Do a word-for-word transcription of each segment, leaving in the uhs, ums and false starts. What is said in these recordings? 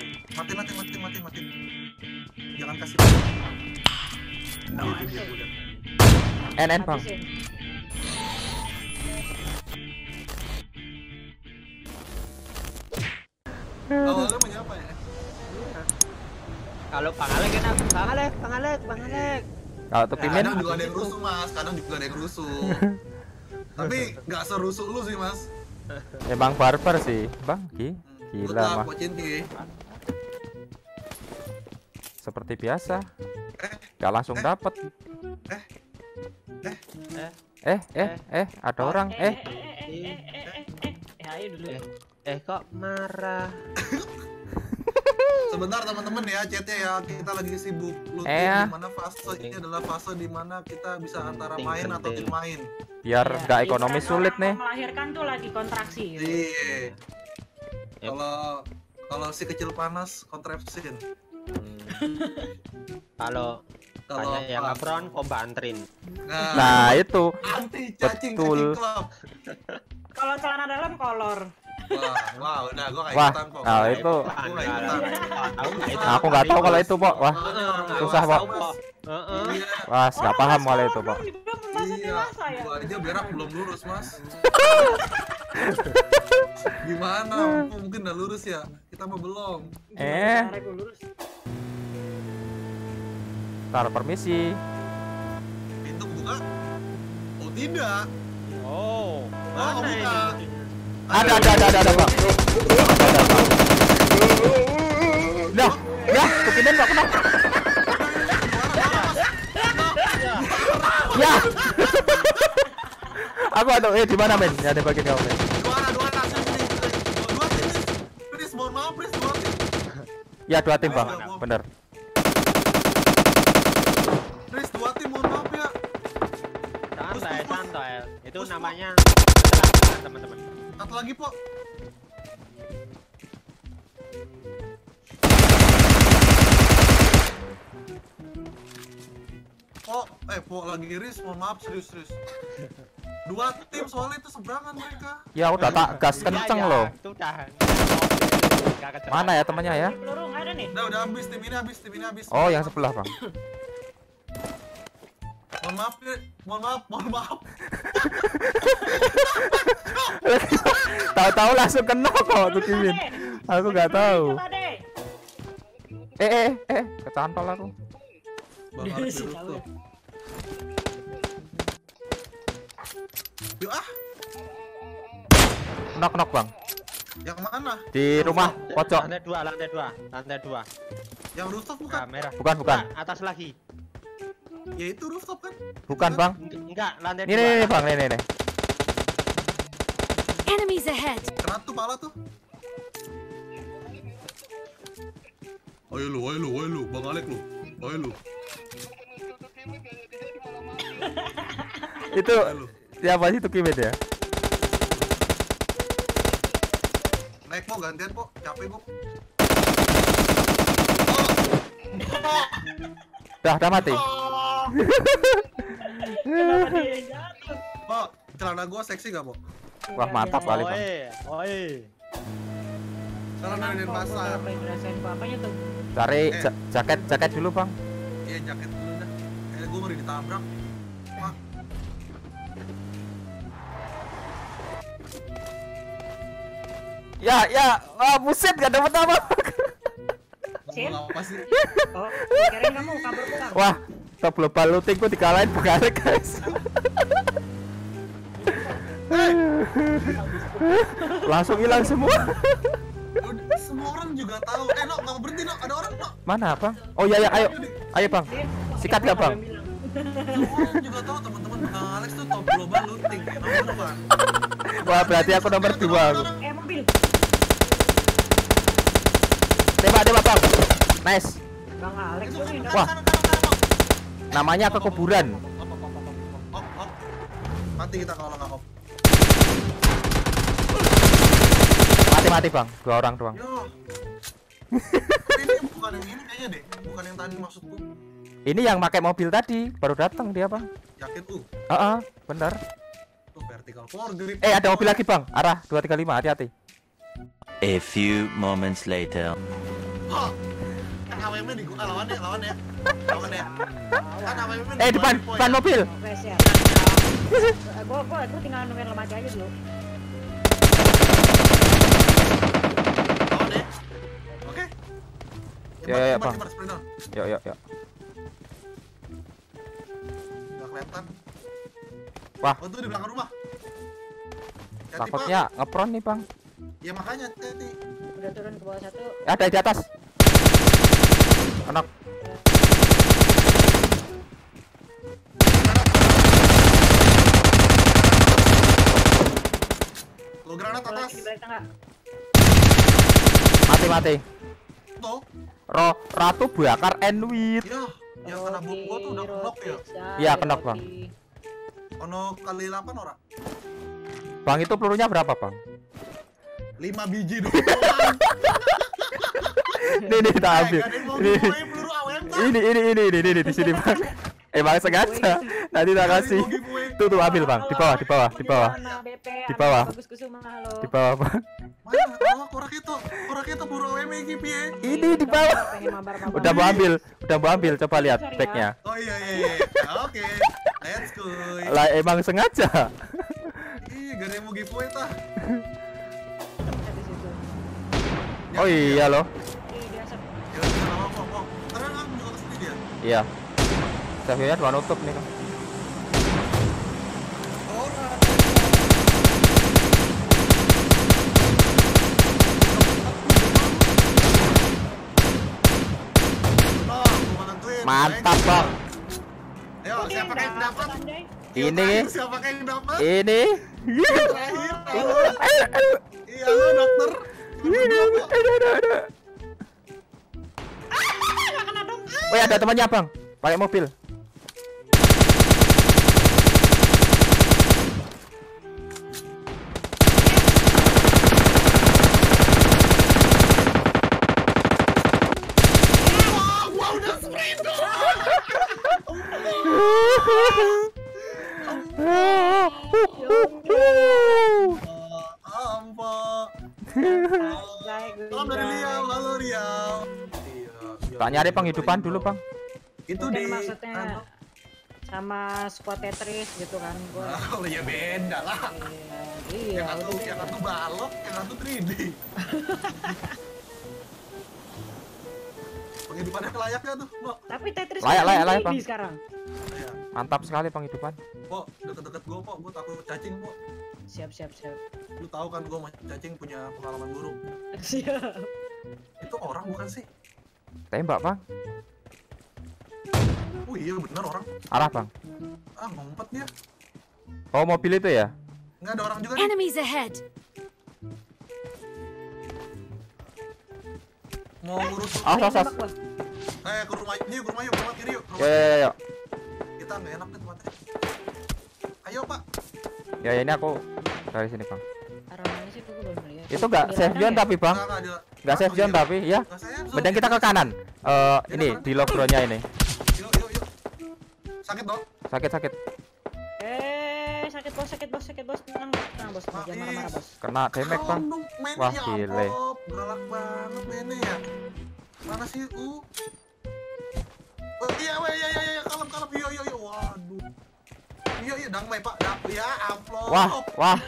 bang. Matiin, matiin, matiin, matiin, matiin. Jangan kasih. Nah, itu dia udah. N N bang. Awalnya menyapa ya. Kalau Bang Alex enak, Bang Alex, Bang Alex, Bang Alex. Kalau tuh pimen kadang juga ada yang rusuh mas, kadang juga ada yang rusuh. Tapi nggak serusuh lu sih mas. Emang barbar sih, bang. Ki, gila mah. Seperti biasa. Gak langsung dapet. Eh, eh, eh, eh, eh, ada orang. Eh, eh, ayo dulu. Eh, kok marah? Sebentar teman-teman ya, chatnya ya, kita lagi sibuk looting eh. Dimana fase ini adalah fase dimana kita bisa antara main atau tim main biar nggak ya, ekonomi sulit nih melahirkan tuh lagi kontraksi iya kalau kalau si kecil panas kontrapsin kalau hmm. kalau yang apron komba antrin nah, nah itu anti cacing betul kalau celana dalam kolor. Wah, wah, udah gua kayak ikutan kok. Nah, itu aku nggak tahu kalau itu, Pok. Wah, susah, Pok. Heeh. Wah, nggak paham kalau itu, Pok. Iya, gua aja berak belum lurus, Mas. Gimana? Mungkin udah lurus ya. Kita mah belum. Eh. Ntar, permisi. Pintu buka? Oh, tidak. Oh, mana ini? Ada, ada, ada, ada, ada, Pak. Nah, nah, kepinden Pak, kenapa? Ya. Aku ada, eh, di mana, men? Ya, ada bagian kamu, men. Dua, dua, dua tim, please, mohon maaf, please, dua tim. Ya, dua tim, Bang. Bener. Please, dua tim, mohon maaf, ya. Santai, santai. Itu namanya kecelakaan, teman-teman. Satu lagi, Pok. Pok, eh Pok lagi ris, mohon maaf serius-serius. Dua tim soalnya itu seberangan mereka. Ya udah tak gas kenceng loh. Mana ya temannya ya? Udah udah habis tim ini habis, tim ini habis. Oh, yang sebelah, Bang. Mohon maaf, mohon maaf, mohon maaf. Tahu-tahu langsung kena kok tuh Kimin. Aku nggak tahu. Eh eh eh, kecantol aku. Yuk ah. Knock knock bang. Yang mana? Di rumah pojok. Lantai dua, lantai dua, lantai dua. Yang rooftop bukan? Merah. Bukan bukan. Atas lagi. Ya itu rooftop kan? Bukan bang. Enggak, lantai dua. Ini nih bang, nih nih. Enemies ahead. Kena tuh pala tuh. Ayo lu, ayo lu, ayo lu, Bang Alex lu. Ayo lu. Itu siapa sih tuh Kimet ya? Naik mau gantian kok, capek kok. Oh. Dah, dah mati. Oh. Kenapa dia jatuh? Pok, celana gua seksi gak, Pok? Wah mantap kali bang. Oi, celana dari pasar. Cari jaket, jaket dulu bang. Iya jaket dulu dah. Eh gue mau ditabrak. Ya ya, wah buset gak dapet apa. Apa sih? Oh, kirain kamu kabur pulang. Wah, top global looting gue dikalahin begalek guys. Langsung hilang semua. Semua orang juga tahu. Eh, no, nggak berhenti, no. Ada orang, no. Mana, Bang? Oh iya, ya, ayo, ayo, Bang. Sikat nggak, Bang? Orang juga tahu, teman-teman. Bang Alex tuh top global looting. Wah, berarti aku nomor dua. Eh, mobil. Tembak, tembak, Bang. Nice. Bang Alex. Wah. Namanya kekuburan. Mati kita kalau nggak op. Mati bang, dua orang doang. Ini bukan yang ini kayaknya deh, bukan yang tadi maksudku. Ini yang pakai mobil tadi, baru datang dia bang. Yakin tuh? Ah, bener. Tuh vertical forward. Eh ada mobil lagi bang, arah dua tiga lima, hati-hati. A few moments later. Oh, A W M nih gua lawan ya, lawan ya. Lawan ya. Kan A W M nih. Eh, depan, depan mobil. Oke, siap. Gua gua gua tinggal nungguin lemari aja dulu. Lawan ya. Oke. Ya ya, Pak. Yuk, yuk, yuk. Enggak kelihatan. Wah, itu di belakang rumah. Takutnya ngepron nih, Bang. Ya makanya tadi udah turun ke bawah satu. Ada di atas. Anak. Lo granat atas. Mati mati. Tuh. Roh Ratu bakar Enwit. Ya, yang kena bom gua tuh udah knock ya. Iya, knock, Bang. Ono kali delapan ora. Bang, itu pelurunya berapa, Bang? lima biji doang. Nih nih kita ambil. Ini ini ini ini ini, ini di sini, Bang. Emang sengaja. Nanti tak kasih. Tuh tuh ambil, Bang. Di bawah, di bawah, di bawah. Di bawah. Di bawah, Bang. Mana korak itu? Korak itu buru A W M iki piye? Ini di bawah. Udah mau ambil, udah mau ambil. Coba lihat tag-nya. Oh iya iya iya. Oke. Let's go. Lah emang sengaja. Ih, gak ada yang mau giveaway tah. Oh iya loh. Iya. Saya udah nutup nih, Kang. Mantap, Bang. Ayo, siapa yang dapat? Ini. Siapa yang dapat? Ini. Iya, lo dokter. Oh ya, ada temannya, Bang. Pakai mobil. Wah, udah sprint. Salam dari Riau, halo Riau. Tak nyari penghidupan dulu, Bang. Itu bukan di maksudnya sama squad Tetris gitu kan gua. Oh ya beda lah. Iya. Yang satu yang satu balok, yang satu tiga D. Penghidupannya layaknya tuh, Bro. Tapi Tetris layak, layak, layak, Bang. Sekarang. Layak. Mantap sekali penghidupan. Pok, deket-deket gua, Pok. Gua takut cacing, Pok. Siap, siap, siap. Lu tahu kan gua sama cacing punya pengalaman buruk. Siap. Itu orang bukan sih? Tembak, Bang. Oh iya bener orang. Arah, Bang. Ah, ngumpet dia. Oh, mobil itu ya? Enggak ada orang juga. Enemies ahead. Mau urus. Ah, sas. Eh, ke rumah ini, ke rumah yuk, ke rumah kiri yuk. Ayo, ayo, ayo. Kita enggak enak nih tempatnya. Ayo, Pak. Ya, ya ini aku dari sini, Bang. Arah mana sih, gua belum lihat. Itu enggak safe zone tapi, Bang. Enggak safe zone tapi, ya. Mending kita ke kanan. Eh, ini di lockdown-nya ini. Sakit dong? Sakit, sakit. Eh, sakit bos, sakit bos, sakit bos. Tenang, tenang bos. Jangan marah-marah bos. Kena damage, Bang. Wah, gile. Galak banget mainnya ya. Mana sih U? Oh iya, iya, iya, iya, kalem, kalem. Iya, iya, iya. Waduh. Iya, iya, damai, Pak. Ya, amplop. Wah, wah.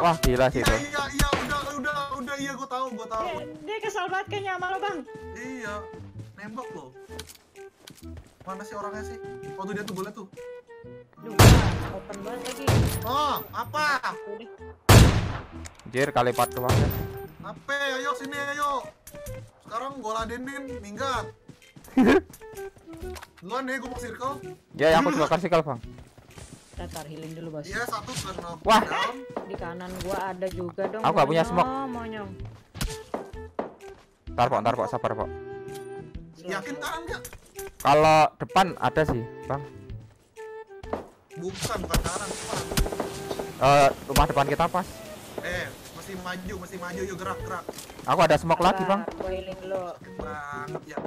Wah, gila sih itu. Iya, iya, udah, udah, udah. Iya, gua tahu, gua tahu. Dia kesal banget kayaknya sama lo, Bang. Iya. Nembak lo. Mana sih orangnya sih? Waktu dia tuh boleh tuh. Duh, open banget lagi. Oh, apa? Anjir, kali empat doang ya. Ape, ayo sini ayo. Sekarang gua ladenin, minggat. Duluan deh, gua mau circle. Ya, aku juga kasih circle, Bang. Kita tar healing dulu, Bos. Iya, satu karena. Wah, di kanan gua ada juga dong. Aku gak punya smoke. Monyong. Tar, Pak, tar, Pak, sabar, Pak. Yakin kanan enggak? Kalau depan ada sih, Bang. Bukan, bukan kanan, depan. Uh, rumah depan kita pas. Eh, masih maju, masih maju, yuk gerak-gerak. Aku ada smoke lagi, Bang. Boiling lo. Banget ya.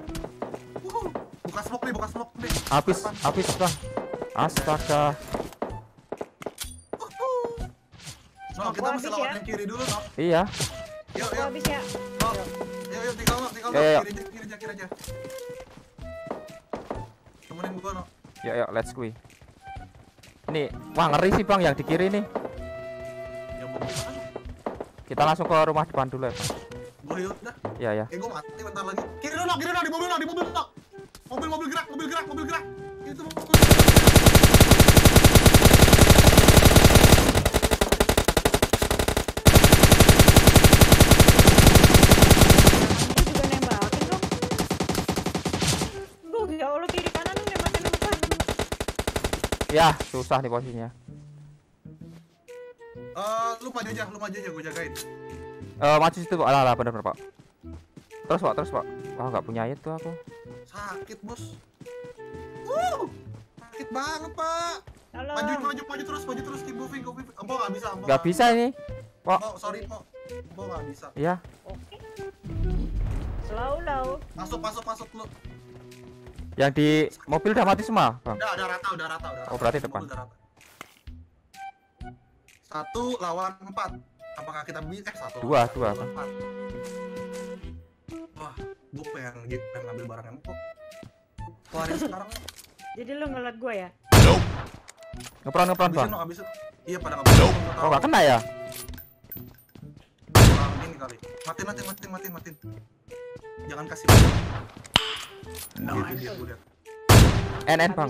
Uhuh. Buka smoke nih, buka smoke nih. Habis, habis, Bang. Astaga. Uhuh. No, kita mesti lawan ya? Yang kiri dulu, no? Iya. Yuk, yuk. Habis ya. No. Yuk, ayo tinggal lo, tinggal lo. Kiri aja, kiri aja. Temenin gua no. Yuk, yuk, let's go. Nih, wah ngeri sih bang yang di kiri nih. Kita langsung ke rumah depan dulu ya bang. Boleh yuk, dah. Iya, iya. Eh, gua mati bentar lagi. Kiri dulu, kiri dulu, di mobil, di mobil, no. Mobil, mobil gerak, mobil gerak, mobil gerak. Itu mobil. Ya, susah nih posisinya. Uh, lu maju aja, lu maju aja, gue jagain. Uh, maju situ, Pak. Alah, bener-bener, Pak. Terus, Pak, terus, Pak. Wah, oh, nggak punya itu aku. Sakit, Bos. Uh, sakit banget, Pak. Halo. Maju, maju, maju terus, maju terus, keep moving, keep moving. Embo nggak bisa, Embo. Nggak bisa ini. Pak. Oh, sorry, Pak. Embo nggak bisa. Iya. Oke. Slow-slow. Masuk, masuk, masuk lu. Yang di mobil udah mati semua, Bang. Udah, udah rata, udah rata, udah rata. Oh, berarti depan. Satu lawan empat. Apakah kita bisa? Eh, satu. Dua, dua. Empat. Wah, gue pengen, pengen ngambil barang yang empuk. Keluarin sekarang. Jadi lo ngeliat gue ya? Ngepron, ngepron, Bang. Habisin, iya, pada ngepron. Oh, nggak kena ya? Ini kali. Matiin, matiin, matiin, matiin, matiin. Jangan kasih. Nice. N N bang,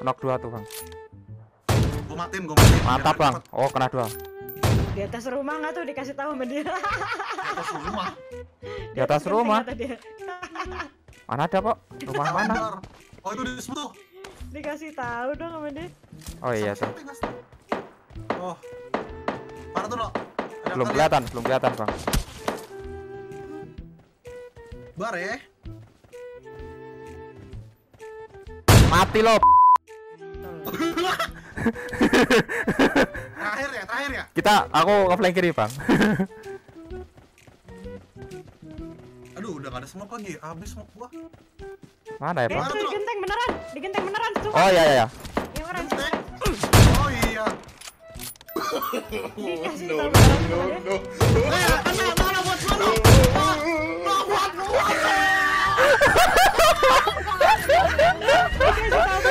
knock dua tuh bang. Gua matiin, gua matiin. Mantap bang. Oh kena dua. Di atas rumah nggak tuh dikasih tahu sama dia. Di atas rumah. Di atas rumah. Mana ada kok? Rumah mana? Oh itu di situ. Dikasih tahu dong sama dia. Oh iya tuh. Oh. Mana tuh lo? Belum kelihatan, belum kelihatan bang. Bar ya. Mati lo. Terakhir ya, terakhir ya. Kita aku ngeflank kiri, Bang. Aduh, udah gak ada smoke lagi. Habis smoke gua. Mana ya, Bang? Di genteng beneran, di genteng beneran tuh. Oh iya iya iya. Yang orang genteng. Oh iya. Dikasih tahu beneran. Eh, kena mana buat mana? What? What? What?